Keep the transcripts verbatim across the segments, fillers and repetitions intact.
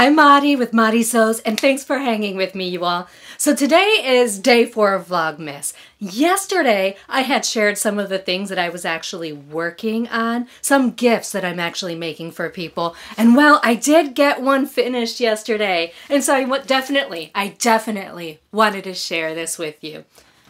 I'm Mari with Mari Sews, and thanks for hanging with me, you all. So today is day four of Vlogmas. Yesterday, I had shared some of the things that I was actually working on, some gifts that I'm actually making for people, and well, I did get one finished yesterday, and so I definitely, I definitely wanted to share this with you.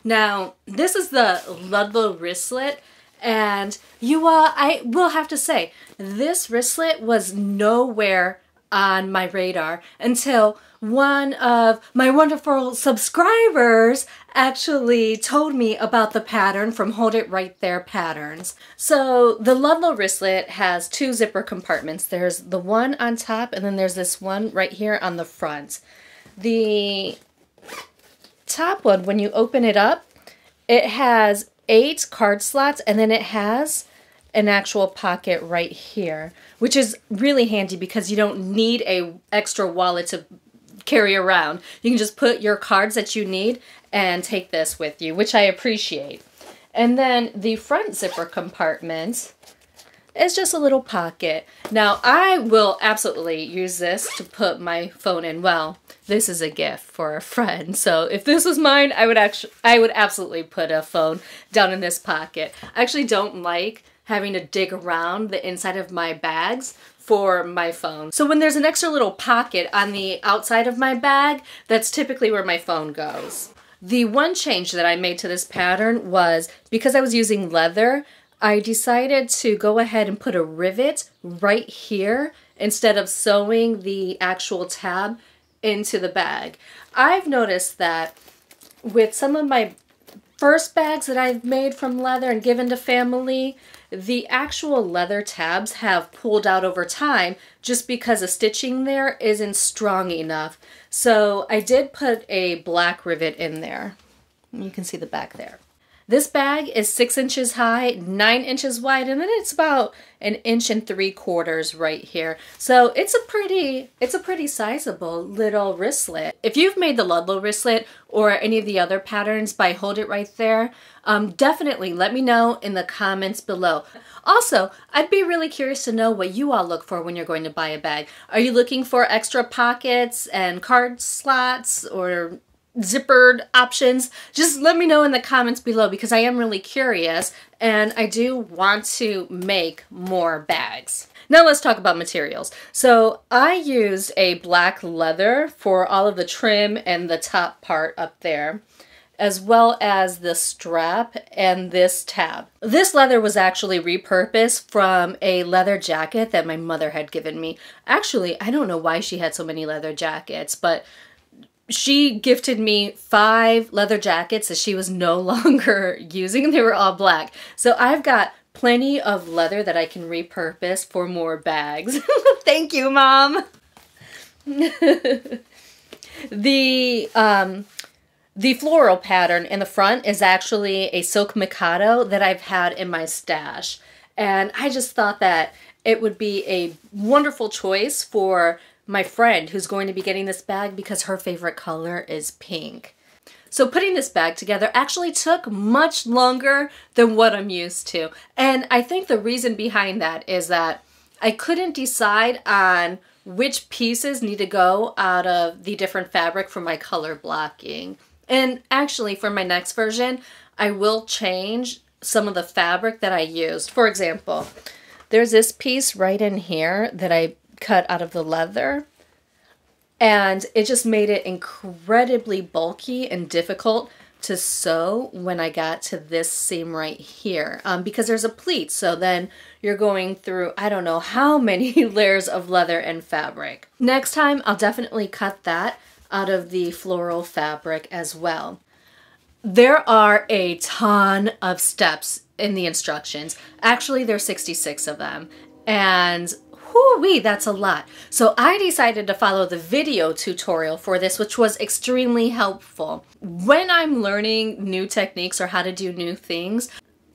Now, this is the Ludlow Wristlet. And you all, I will have to say, this wristlet was nowhere on my radar until one of my wonderful subscribers actually told me about the pattern from Hold It Right There Patterns. So the Ludlow wristlet has two zipper compartments. There's the one on top, and then there's this one right here on the front. The top one, when you open it up, it has eight card slots, and then it has an actual pocket right here, which is really handy because you don't need a extra wallet to carry around. You can just put your cards that you need and take this with you, which I appreciate. And then the front zipper compartment is just a little pocket. Now, I will absolutely use this to put my phone in. Well, this is a gift for a friend, so if this was mine, I would actually, I would absolutely put a phone down in this pocket. I actually don't like having to dig around the inside of my bags for my phone. So when there's an extra little pocket on the outside of my bag, that's typically where my phone goes. The one change that I made to this pattern was, because I was using leather, I decided to go ahead and put a rivet right here instead of sewing the actual tab into the bag. I've noticed that with some of my first bags that I've made from leather and given to family, the actual leather tabs have pulled out over time just because the stitching there isn't strong enough. So I did put a black rivet in there. You can see the back there. This bag is six inches high, nine inches wide, and then it's about an inch and three quarters right here. So it's a pretty, it's a pretty sizable little wristlet. If you've made the Ludlow wristlet or any of the other patterns by Hold It Right There, um, definitely let me know in the comments below. Also, I'd be really curious to know what you all look for when you're going to buy a bag. Are you looking for extra pockets and card slots or zippered options? Just let me know in the comments below, because I am really curious and I do want to make more bags. Now let's talk about materials. So I used a black leather for all of the trim and the top part up there, as well as the strap and this tab. This leather was actually repurposed from a leather jacket that my mother had given me. Actually, I don't know why she had so many leather jackets, but she gifted me five leather jackets that she was no longer using, and they were all black. So I've got plenty of leather that I can repurpose for more bags. Thank you, Mom. The, um, the floral pattern in the front is actually a silk Mikado that I've had in my stash. And I just thought that it would be a wonderful choice for my friend who's going to be getting this bag because her favorite color is pink. So putting this bag together actually took much longer than what I'm used to. And I think the reason behind that is that I couldn't decide on which pieces need to go out of the different fabric for my color blocking. And actually, for my next version, I will change some of the fabric that I used. For example, there's this piece right in here that I cut out of the leather, and it just made it incredibly bulky and difficult to sew when I got to this seam right here, um, because there's a pleat, so then you're going through I don't know how many layers of leather and fabric. Next time I'll definitely cut that out of the floral fabric as well. There are a ton of steps in the instructions. Actually, there's sixty-six of them, and whoo-wee, that's a lot. So I decided to follow the video tutorial for this, which was extremely helpful. When I'm learning new techniques or how to do new things,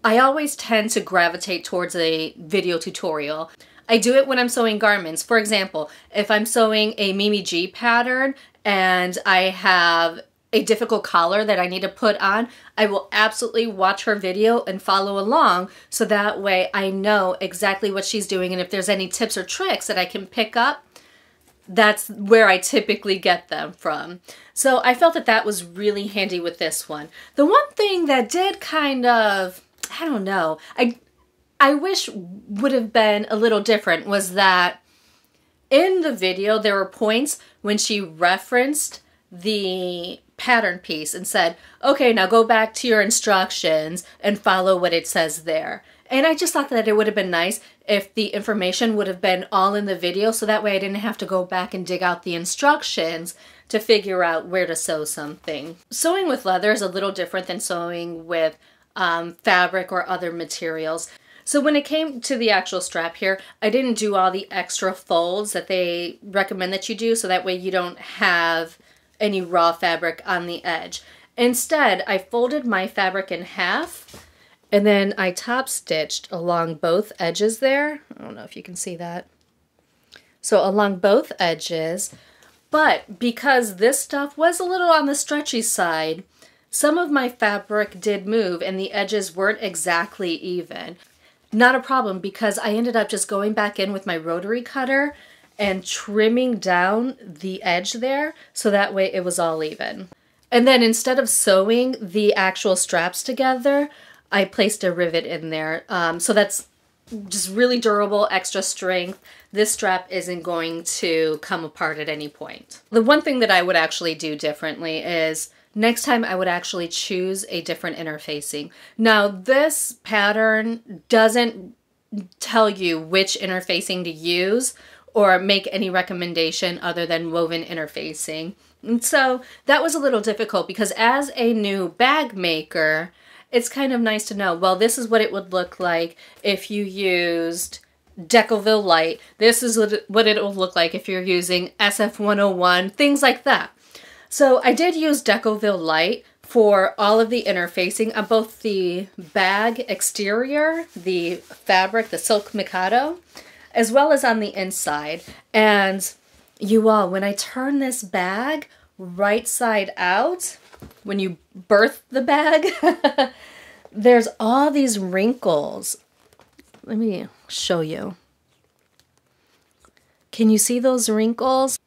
I always tend to gravitate towards a video tutorial. I do it when I'm sewing garments. For example, if I'm sewing a Mimi G pattern and I have a difficult collar that I need to put on, I will absolutely watch her video and follow along, so that way I know exactly what she's doing, and if there's any tips or tricks that I can pick up, that's where I typically get them from. So I felt that that was really handy with this one. The one thing that did kind of, I don't know, I, I wish would have been a little different was that in the video there were points when she referenced the pattern piece and said, okay, now go back to your instructions and follow what it says there. And I just thought that it would have been nice if the information would have been all in the video, so that way I didn't have to go back and dig out the instructions to figure out where to sew something. Sewing with leather is a little different than sewing with um, fabric or other materials. So when it came to the actual strap here, I didn't do all the extra folds that they recommend that you do, so that way you don't have any raw fabric on the edge. Instead, I folded my fabric in half, and then I top stitched along both edges there. I don't know if you can see that. So along both edges, but because this stuff was a little on the stretchy side, some of my fabric did move and the edges weren't exactly even. Not a problem, because I ended up just going back in with my rotary cutter and trimming down the edge there, so that way it was all even. And then instead of sewing the actual straps together, I placed a rivet in there, um, so that's just really durable, extra strength. This strap isn't going to come apart at any point. The one thing that I would actually do differently is next time I would actually choose a different interfacing. Now this pattern doesn't tell you which interfacing to use or make any recommendation other than woven interfacing. And so that was a little difficult, because as a new bag maker, it's kind of nice to know, well, this is what it would look like if you used Decoville Light. This is what it will look like if you're using S F one oh one, things like that. So I did use Decoville Light for all of the interfacing on both the bag exterior, the fabric, the silk Mikado, as well as on the inside. And you all, when I turn this bag right side out, when you birth the bag, there's all these wrinkles. Let me show you. Can you see those wrinkles?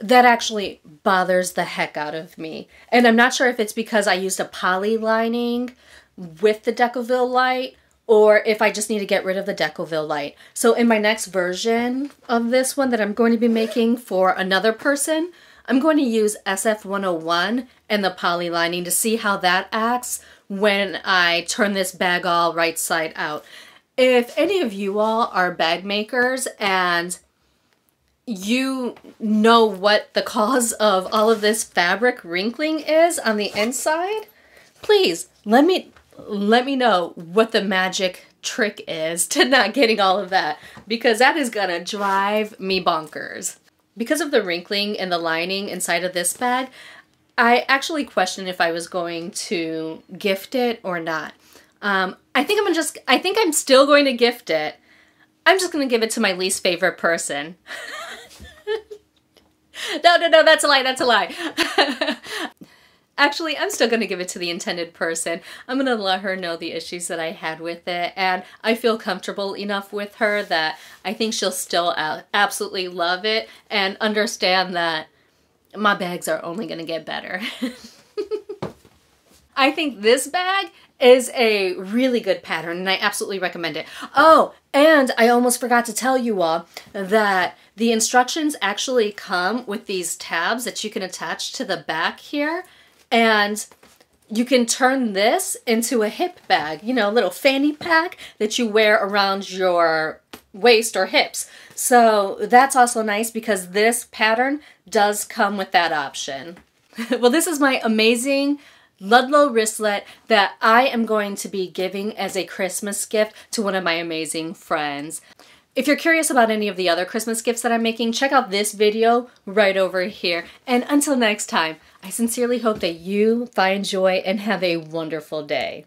That actually bothers the heck out of me. And I'm not sure if it's because I used a poly lining with the Decoville Light, or if I just need to get rid of the Decoville Light. So in my next version of this one that I'm going to be making for another person, I'm going to use S F one oh one and the poly lining to see how that acts when I turn this bag all right side out. If any of you all are bag makers and you know what the cause of all of this fabric wrinkling is on the inside, please let me let me know what the magic trick is to not getting all of that, because that is gonna drive me bonkers. Because of the wrinkling and the lining inside of this bag, I actually questioned if I was going to gift it or not. Um, I think I'm just, I think I'm still going to gift it. I'm just going to give it to my least favorite person. No, no, no, that's a lie, that's a lie. Actually, I'm still going to give it to the intended person. I'm going to let her know the issues that I had with it, and I feel comfortable enough with her that I think she'll still absolutely love it and understand that my bags are only going to get better. I think this bag is a really good pattern, and I absolutely recommend it. Oh, and I almost forgot to tell you all that the instructions actually come with these tabs that you can attach to the back here. And you can turn this into a hip bag, you know, a little fanny pack that you wear around your waist or hips. So that's also nice, because this pattern does come with that option. Well, this is my amazing Ludlow wristlet that I am going to be giving as a Christmas gift to one of my amazing friends. If you're curious about any of the other Christmas gifts that I'm making, check out this video right over here. And until next time, I sincerely hope that you find joy and have a wonderful day.